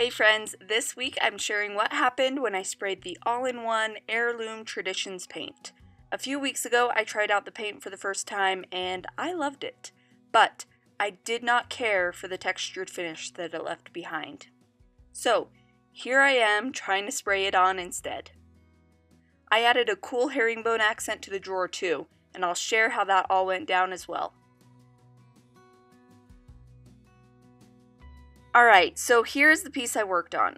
Hey friends, this week I'm sharing what happened when I sprayed the all-in-one Heirloom Traditions paint. A few weeks ago I tried out the paint for the first time and I loved it, but I did not care for the textured finish that it left behind. So here I am trying to spray it on instead. I added a cool herringbone accent to the drawer too, and I'll share how that all went down as well. Alright, so here's the piece I worked on.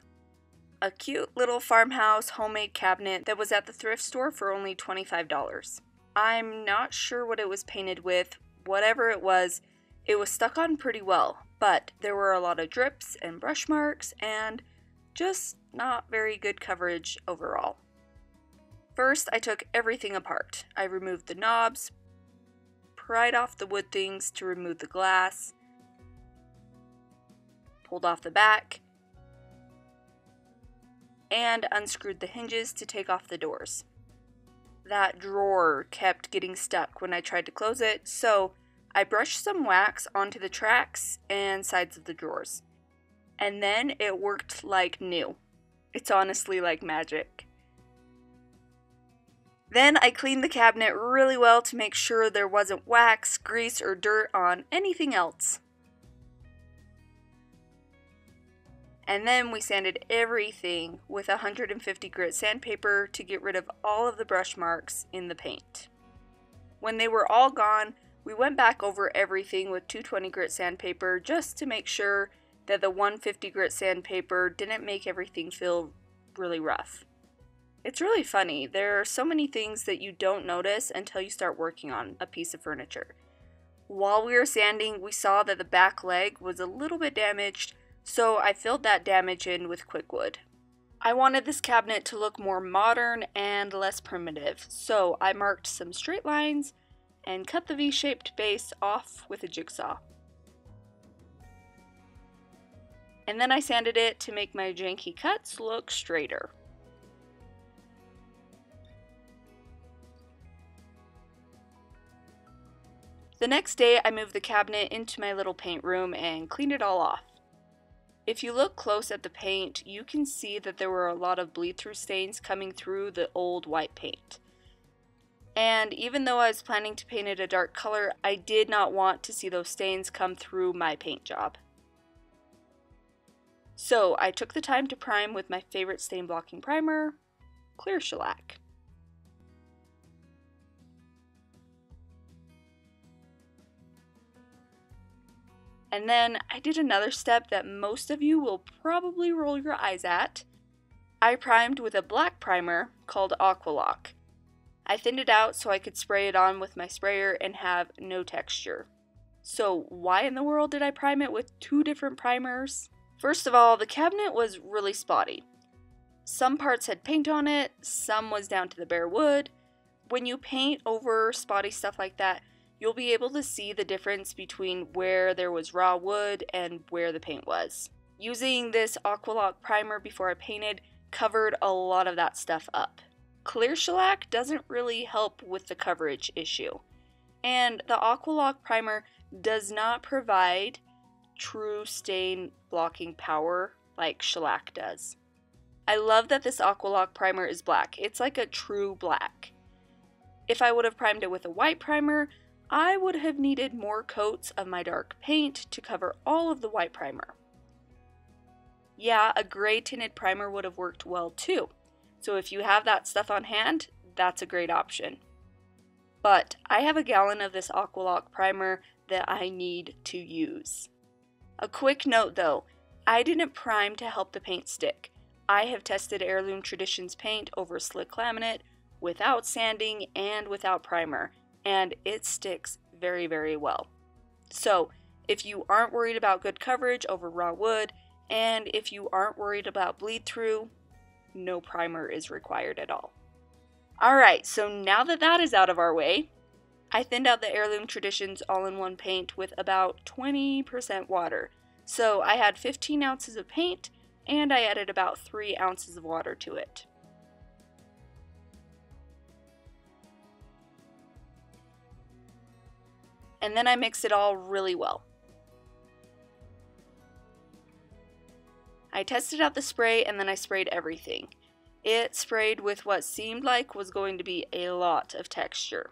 A cute little farmhouse homemade cabinet that was at the thrift store for only $25. I'm not sure what it was painted with. Whatever it was stuck on pretty well, but there were a lot of drips and brush marks and just not very good coverage overall. First, I took everything apart. I removed the knobs, pried off the wood things to remove the glass, pulled off the back, and unscrewed the hinges to take off the doors. That drawer kept getting stuck when I tried to close it, so I brushed some wax onto the tracks and sides of the drawers. And then it worked like new. It's honestly like magic. Then I cleaned the cabinet really well to make sure there wasn't wax, grease, or dirt on anything else. And then we sanded everything with 150 grit sandpaper to get rid of all of the brush marks in the paint. When they were all gone, we went back over everything with 220 grit sandpaper just to make sure that the 150 grit sandpaper didn't make everything feel really rough. It's really funny, there are so many things that you don't notice until you start working on a piece of furniture. While we were sanding, we saw that the back leg was a little bit damaged, so I filled that damage in with KwikWood. I wanted this cabinet to look more modern and less primitive, so I marked some straight lines and cut the V-shaped base off with a jigsaw. And then I sanded it to make my janky cuts look straighter. The next day I moved the cabinet into my little paint room and cleaned it all off. If you look close at the paint, you can see that there were a lot of bleed-through stains coming through the old white paint. And even though I was planning to paint it a dark color, I did not want to see those stains come through my paint job. So I took the time to prime with my favorite stain-blocking primer, Clear Shellac. And then I did another step that most of you will probably roll your eyes at. I primed with a black primer called Aqua Lock. I thinned it out so I could spray it on with my sprayer and have no texture. So why in the world did I prime it with two different primers? First of all, the cabinet was really spotty. Some parts had paint on it, some was down to the bare wood. When you paint over spotty stuff like that, you'll be able to see the difference between where there was raw wood and where the paint was. Using this Aqua Lock primer before I painted covered a lot of that stuff up. Clear Shellac doesn't really help with the coverage issue, and the Aqua Lock primer does not provide true stain blocking power like shellac does. I love that this Aqua Lock primer is black. It's like a true black. If I would have primed it with a white primer, I would have needed more coats of my dark paint to cover all of the white primer. Yeah, a gray tinted primer would have worked well too, so if you have that stuff on hand, that's a great option. But I have a gallon of this Aqua Lock primer that I need to use. A quick note though, I didn't prime to help the paint stick. I have tested Heirloom Traditions paint over slick laminate, without sanding and without primer, and it sticks very, very well. So if you aren't worried about good coverage over raw wood, and if you aren't worried about bleed through, no primer is required at all. Alright, so now that that is out of our way, I thinned out the Heirloom Traditions all-in-one paint with about 20% water. So I had 15 ounces of paint, and I added about 3 ounces of water to it. And then I mixed it all really well. I tested out the spray and then I sprayed everything. It sprayed with what seemed like was going to be a lot of texture.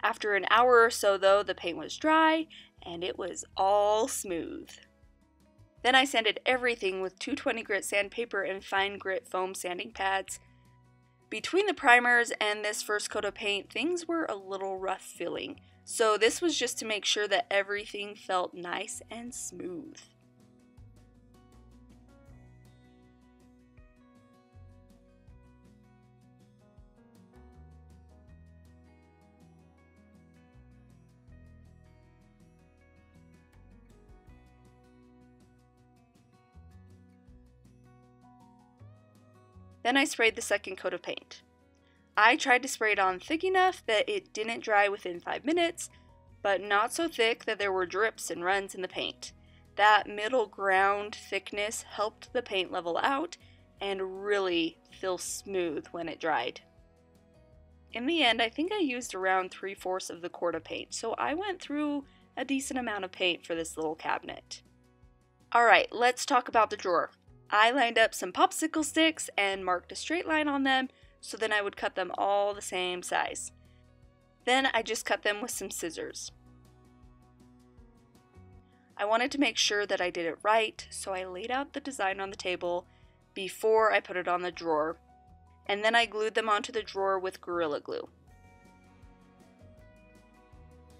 After an hour or so though, the paint was dry and it was all smooth. Then I sanded everything with 220 grit sandpaper and fine grit foam sanding pads. Between the primers and this first coat of paint, things were a little rough feeling, so this was just to make sure that everything felt nice and smooth. Then I sprayed the second coat of paint. I tried to spray it on thick enough that it didn't dry within 5 minutes, but not so thick that there were drips and runs in the paint. That middle ground thickness helped the paint level out and really feel smooth when it dried. In the end, I think I used around 3/4 of the quart of paint, so I went through a decent amount of paint for this little cabinet. Alright, let's talk about the drawer. I lined up some popsicle sticks and marked a straight line on them, so then I would cut them all the same size. Then I just cut them with some scissors. I wanted to make sure that I did it right, so I laid out the design on the table before I put it on the drawer, and then I glued them onto the drawer with Gorilla Glue.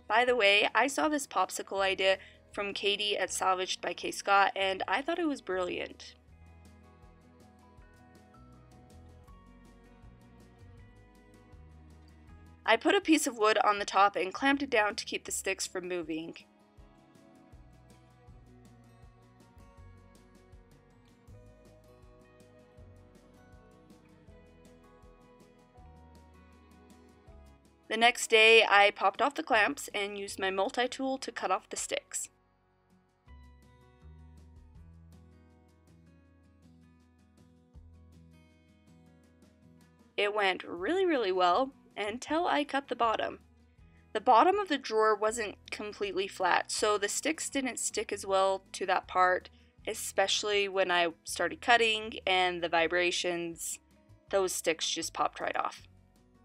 By the way, I saw this popsicle idea from Katie at Salvaged by K. Scott, and I thought it was brilliant. I put a piece of wood on the top and clamped it down to keep the sticks from moving. The next day, I popped off the clamps and used my multi-tool to cut off the sticks. It went really well until I cut the bottom. The bottom of the drawer wasn't completely flat, so the sticks didn't stick as well to that part, especially when I started cutting and the vibrations, those sticks just popped right off.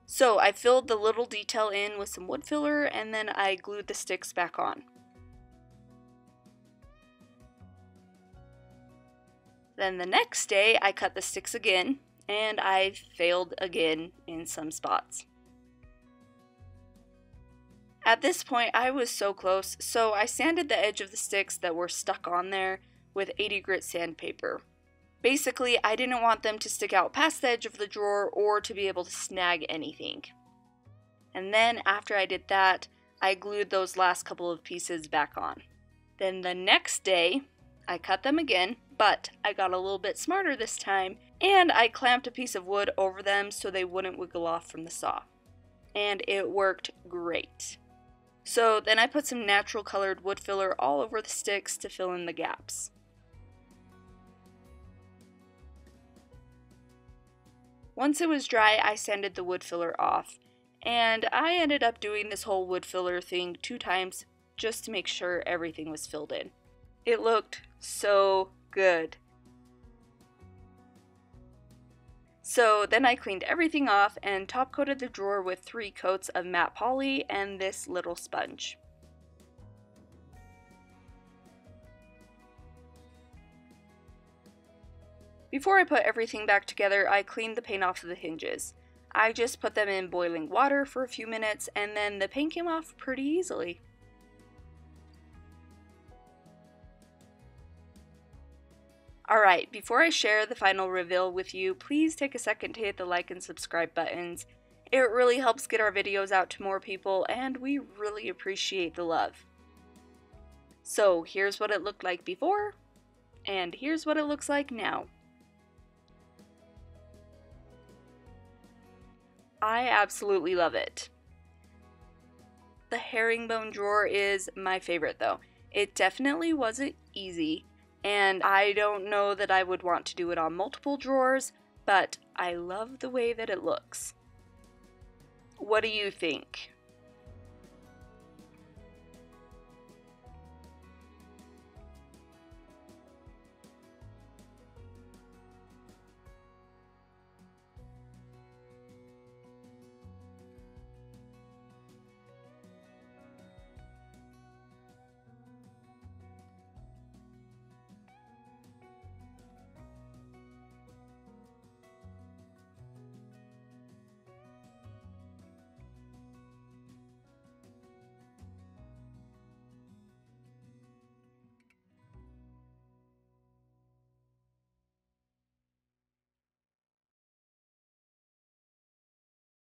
So I filled the little detail in with some wood filler and then I glued the sticks back on. Then the next day I cut the sticks again, and I failed again in some spots. At this point, I was so close, so I sanded the edge of the sticks that were stuck on there with 80 grit sandpaper. Basically, I didn't want them to stick out past the edge of the drawer or to be able to snag anything. And then after I did that, I glued those last couple of pieces back on. Then the next day, I cut them again, but I got a little bit smarter this time, and I clamped a piece of wood over them so they wouldn't wiggle off from the saw. And it worked great. So then I put some natural colored wood filler all over the sticks to fill in the gaps. Once it was dry, I sanded the wood filler off, and I ended up doing this whole wood filler thing 2 times just to make sure everything was filled in. It looked so good. So then I cleaned everything off and top coated the drawer with 3 coats of matte poly and this little sponge. Before I put everything back together, I cleaned the paint off of the hinges. I just put them in boiling water for a few minutes and then the paint came off pretty easily. Alright, before I share the final reveal with you, please take a second to hit the like and subscribe buttons. It really helps get our videos out to more people and we really appreciate the love. So here's what it looked like before, and here's what it looks like now. I absolutely love it. The herringbone drawer is my favorite though. It definitely wasn't easy. and I don't know that I would want to do it on multiple drawers, but I love the way that it looks. What do you think?